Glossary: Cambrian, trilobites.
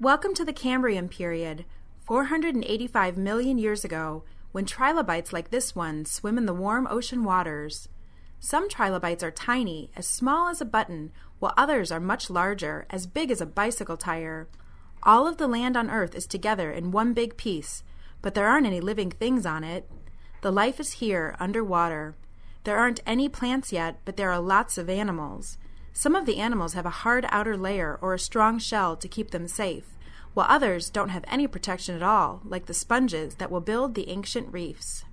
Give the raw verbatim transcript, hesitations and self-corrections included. Welcome to the Cambrian period, four hundred eighty-five million years ago, when trilobites like this one swim in the warm ocean waters. Some trilobites are tiny, as small as a button, while others are much larger, as big as a bicycle tire. All of the land on Earth is together in one big piece, but there aren't any living things on it. The life is here, underwater. There aren't any plants yet, but there are lots of animals. Some of the animals have a hard outer layer or a strong shell to keep them safe, while others don't have any protection at all, like the sponges that will build the ancient reefs.